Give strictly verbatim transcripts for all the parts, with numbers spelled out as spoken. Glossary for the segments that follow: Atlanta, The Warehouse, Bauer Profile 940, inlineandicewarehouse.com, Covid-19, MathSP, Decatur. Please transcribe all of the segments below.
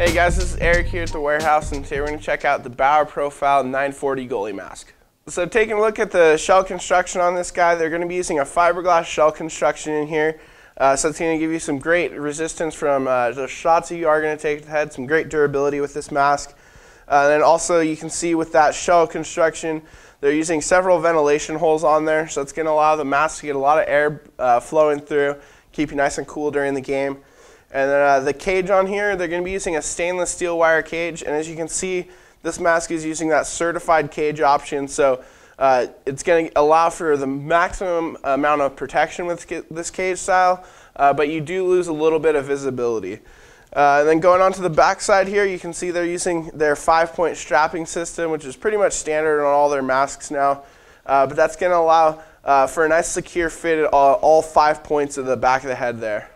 Hey guys, this is Eric here at The Warehouse, and today we're going to check out the Bauer Profile nine forty goalie mask. So taking a look at the shell construction on this guy, they're going to be using a fiberglass shell construction in here. Uh, so it's going to give you some great resistance from uh, the shots that you are going to take to the head, some great durability with this mask. Uh, and then also you can see with that shell construction, they're using several ventilation holes on there. So it's going to allow the mask to get a lot of air uh, flowing through, keep you nice and cool during the game. And then uh, the cage on here, they're going to be using a stainless steel wire cage. And as you can see, this mask is using that certified cage option. So uh, it's going to allow for the maximum amount of protection with this cage style, uh, but you do lose a little bit of visibility. Uh, and then going on to the back side here, you can see they're using their five-point strapping system, which is pretty much standard on all their masks now. Uh, but that's going to allow uh, for a nice secure fit at all, all five points of the back of the head there.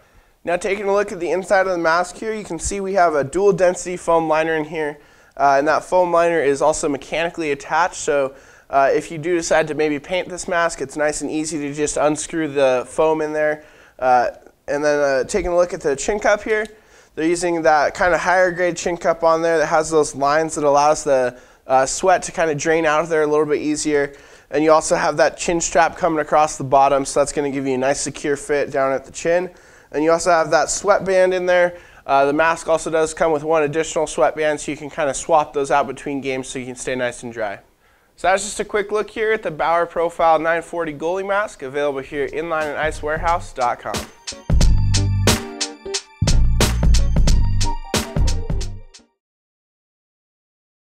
Now taking a look at the inside of the mask here, you can see we have a dual density foam liner in here, uh, and that foam liner is also mechanically attached, so uh, if you do decide to maybe paint this mask, it's nice and easy to just unscrew the foam in there. Uh, and then uh, taking a look at the chin cup here, they're using that kind of higher grade chin cup on there that has those lines that allows the uh, sweat to kind of drain out of there a little bit easier. And you also have that chin strap coming across the bottom, so that's going to give you a nice secure fit down at the chin. And you also have that sweatband in there. Uh, the mask also does come with one additional sweatband, so you can kind of swap those out between games so you can stay nice and dry. So that's just a quick look here at the Bauer Profile nine forty goalie mask, available here at inline and ice warehouse dot com.